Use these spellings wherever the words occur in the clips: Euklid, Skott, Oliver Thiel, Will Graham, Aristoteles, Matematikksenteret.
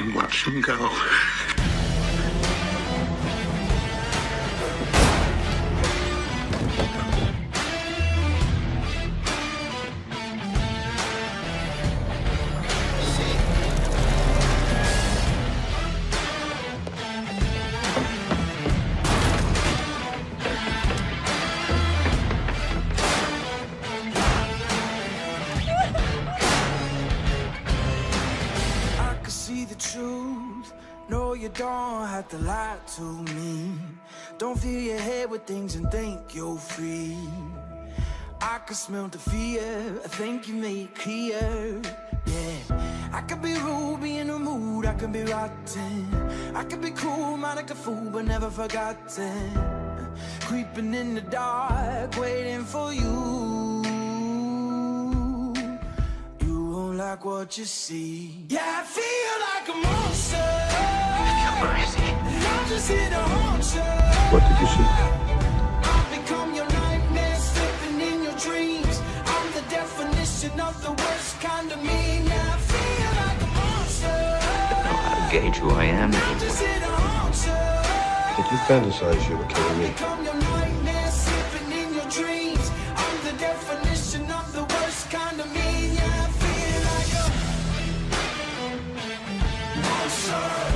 and watch him go. Truth, no, you don't have to lie to me. Don't fill your head with things and think you're free. I can smell the fear, I think you made it clear. Yeah, I could be rude, be in a mood, I could be rotten. I could be cruel, mind like a fool, but never forgotten. Creeping in the dark, waiting for you. You won't like what you see. Yeah, I feel like a monster. I'm just here to haunt you. What did you see? I've become your nightmare, slipping in your dreams. I'm the definition of the worst kind of mean. Yeah, I feel like a monster. I don't know how to gauge who I am anymore. I'm just here to haunt you. Did you fantasize you were killing me? I've become your nightmare, slipping in your dreams. I'm the definition of the worst kind of mean. Yeah, I feel like a monster.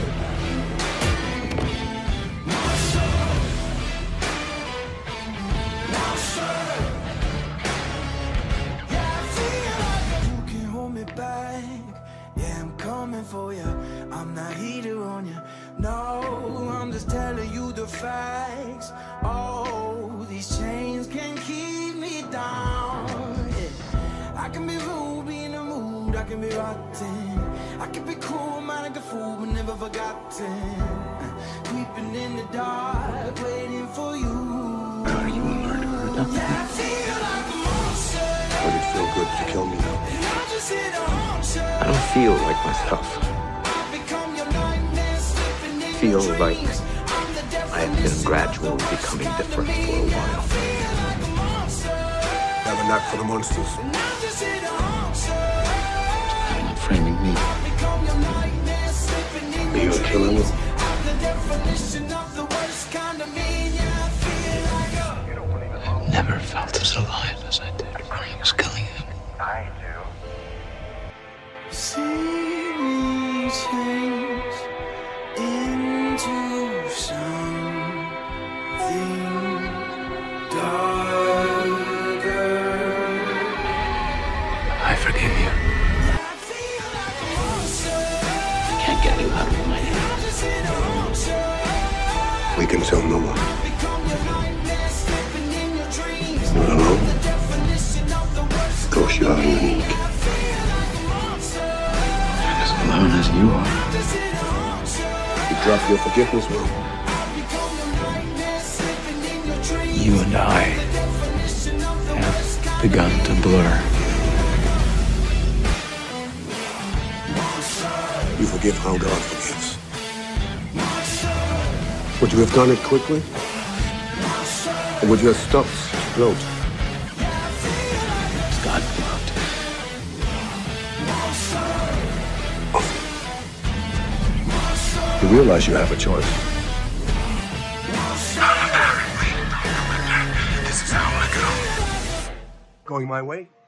For you, I'm not heater on you. No, I'm just telling you the facts. Oh, these chains can keep me down. Yeah. I can be rude, be in the mood, I can be rotten. I can be cool, man, like a fool, but never forgotten. Creeping in the dark, waiting for you. Are you a murderer? Yeah, I feel like a monster. Would it feel good to kill me now? And I'm just here to haunt you. I don't feel like myself. I feel like I have been gradually becoming different for a while. I have a knack for the monsters. You're not framing me. Are you a killer? I've never felt as alive as I did when I was killing him. I do. See me change into something darker. I forgive you. I can't get you out of my head. We can tell no one. Not alone. Of course you are unique. As you are. You drop your forgiveness, Will. You and I have begun to blur. You forgive how God forgives. Would you have done it quickly? Or would you have stopped to float? God blocked. You realize you have a choice. Not apparently. This is how I go. Going my way?